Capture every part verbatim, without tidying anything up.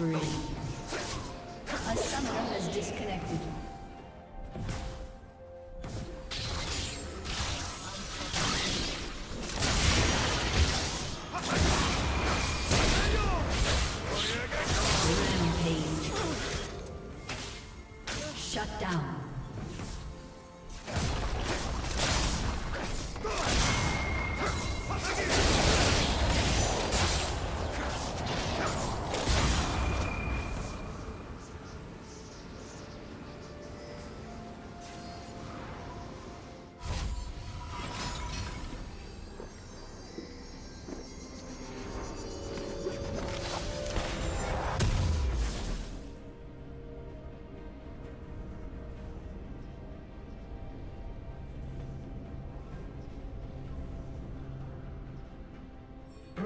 free. A summoner has disconnected.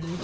Blue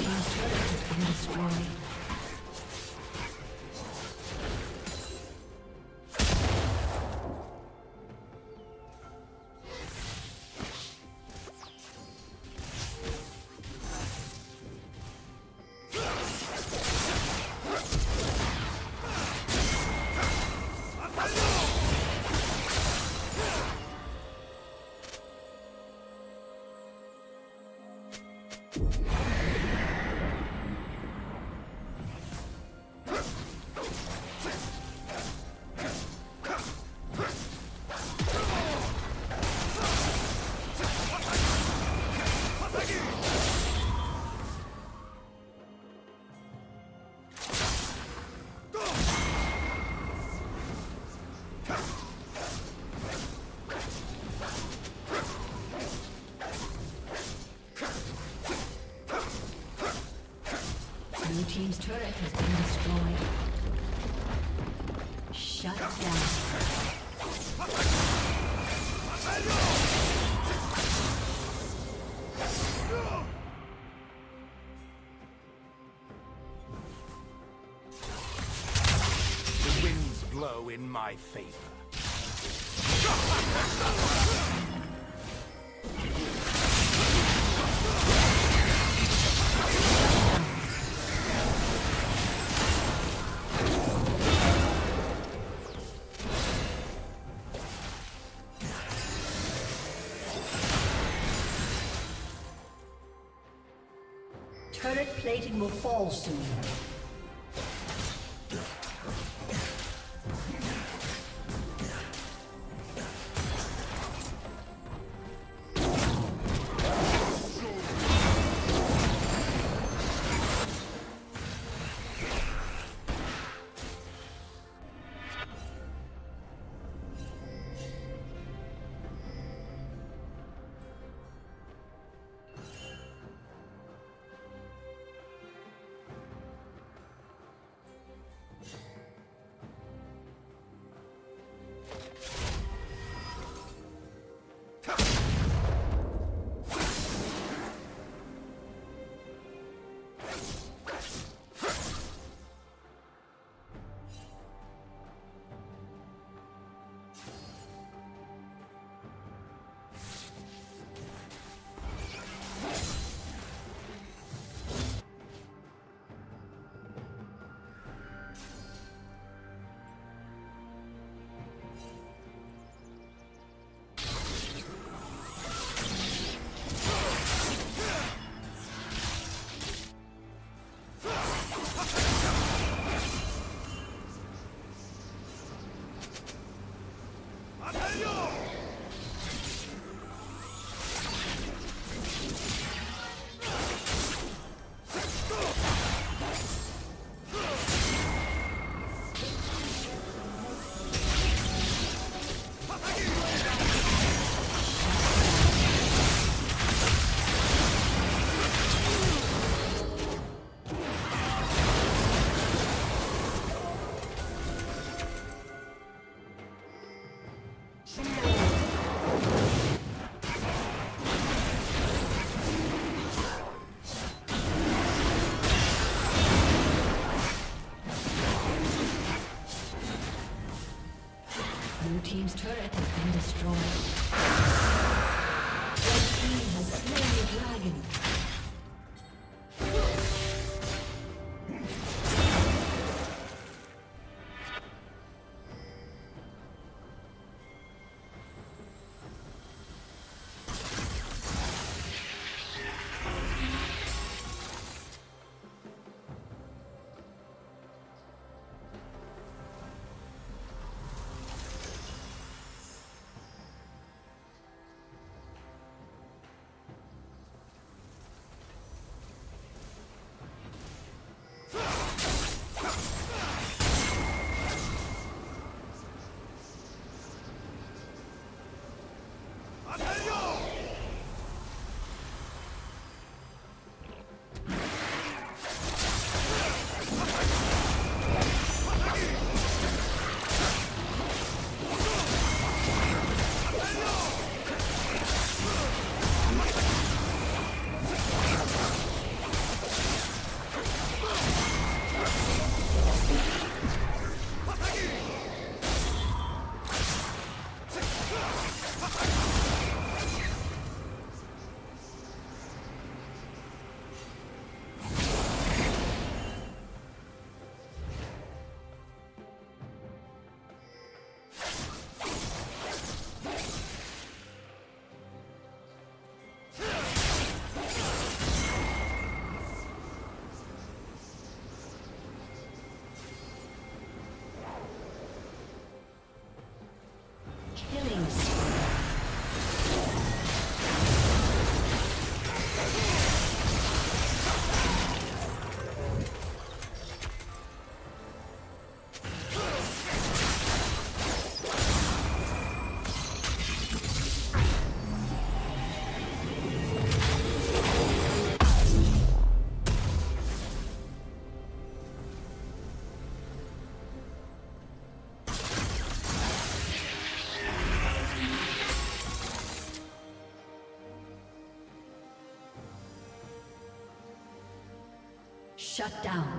team's turret has been destroyed. Shut down. The winds blow in my favor. Turret plating will fall soon. team's turret has been destroyed. Red team has slain the dragon. Shut down.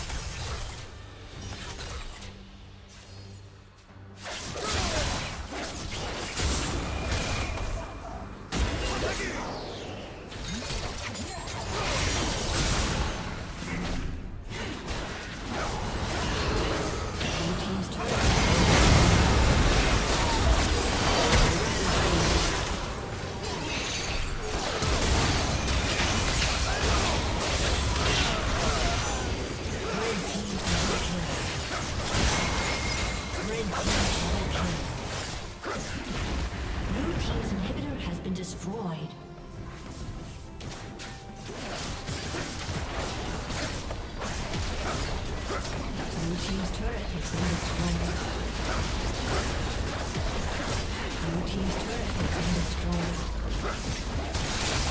Blue team's turret has been destroyed.